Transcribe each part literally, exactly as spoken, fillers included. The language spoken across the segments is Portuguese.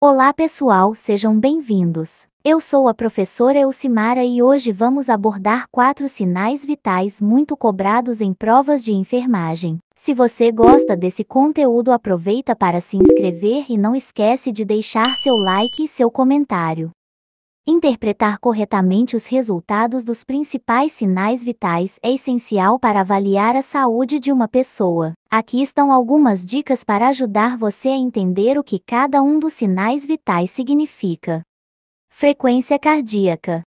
Olá pessoal, sejam bem-vindos. Eu sou a professora Elcimara e hoje vamos abordar quatro sinais vitais muito cobrados em provas de enfermagem. Se você gosta desse conteúdo, aproveita para se inscrever e não esquece de deixar seu like e seu comentário. Interpretar corretamente os resultados dos principais sinais vitais é essencial para avaliar a saúde de uma pessoa. Aqui estão algumas dicas para ajudar você a entender o que cada um dos sinais vitais significa. Frequência cardíaca.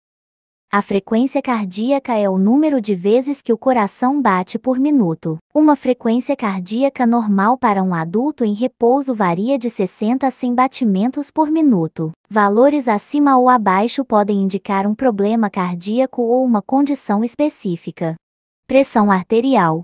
A frequência cardíaca é o número de vezes que o coração bate por minuto. Uma frequência cardíaca normal para um adulto em repouso varia de sessenta a cem batimentos por minuto. Valores acima ou abaixo podem indicar um problema cardíaco ou uma condição específica. Pressão arterial.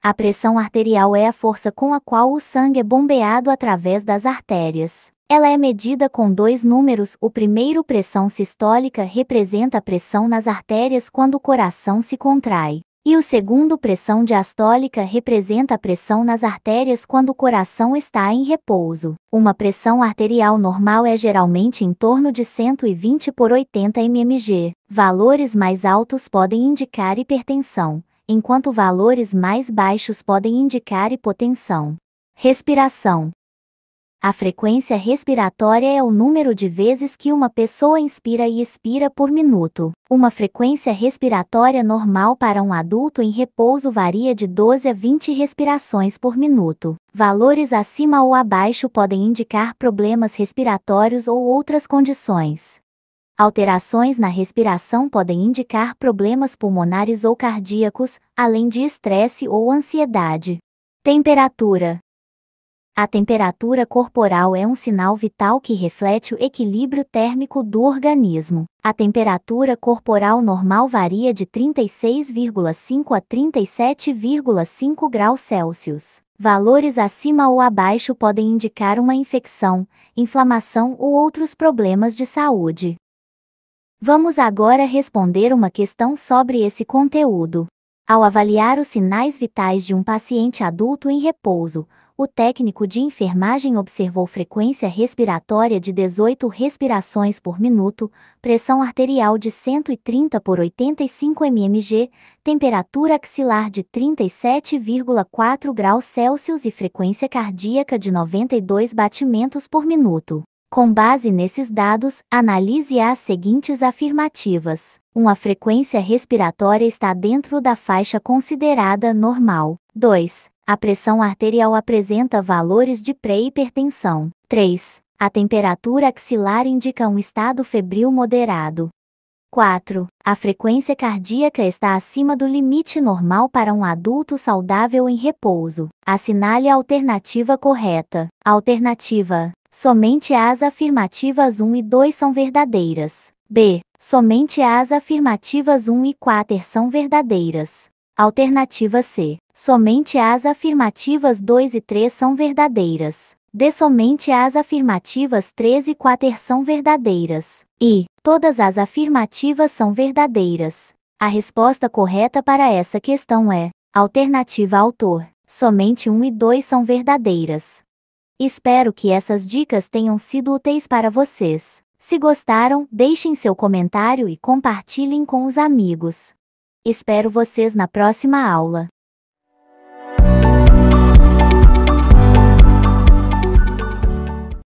A pressão arterial é a força com a qual o sangue é bombeado através das artérias. Ela é medida com dois números. O primeiro, pressão sistólica, representa a pressão nas artérias quando o coração se contrai. E o segundo, pressão diastólica, representa a pressão nas artérias quando o coração está em repouso. Uma pressão arterial normal é geralmente em torno de cento e vinte por oitenta milímetros de mercúrio. Valores mais altos podem indicar hipertensão, enquanto valores mais baixos podem indicar hipotensão. Respiração. A frequência respiratória é o número de vezes que uma pessoa inspira e expira por minuto. Uma frequência respiratória normal para um adulto em repouso varia de doze a vinte respirações por minuto. Valores acima ou abaixo podem indicar problemas respiratórios ou outras condições. Alterações na respiração podem indicar problemas pulmonares ou cardíacos, além de estresse ou ansiedade. Temperatura. A temperatura corporal é um sinal vital que reflete o equilíbrio térmico do organismo. A temperatura corporal normal varia de trinta e seis vírgula cinco a trinta e sete vírgula cinco graus Celsius. Valores acima ou abaixo podem indicar uma infecção, inflamação ou outros problemas de saúde. Vamos agora responder uma questão sobre esse conteúdo. Ao avaliar os sinais vitais de um paciente adulto em repouso, o técnico de enfermagem observou frequência respiratória de dezoito respirações por minuto, pressão arterial de cento e trinta por oitenta e cinco milímetros de mercúrio, temperatura axilar de trinta e sete vírgula quatro graus Celsius e frequência cardíaca de noventa e dois batimentos por minuto. Com base nesses dados, analise as seguintes afirmativas. Uma frequência respiratória está dentro da faixa considerada normal. dois. A pressão arterial apresenta valores de pré-hipertensão. três. A temperatura axilar indica um estado febril moderado. quatro. A frequência cardíaca está acima do limite normal para um adulto saudável em repouso. Assinale a alternativa correta. Alternativa: somente as afirmativas um e dois são verdadeiras. B. Somente as afirmativas um e quatro são verdadeiras. Alternativa C. Somente as afirmativas dois e três são verdadeiras. D. Somente as afirmativas três e quatro são verdadeiras. E. Todas as afirmativas são verdadeiras. A resposta correta para essa questão é alternativa autor. Somente um e dois são verdadeiras. Espero que essas dicas tenham sido úteis para vocês. Se gostaram, deixem seu comentário e compartilhem com os amigos. Espero vocês na próxima aula.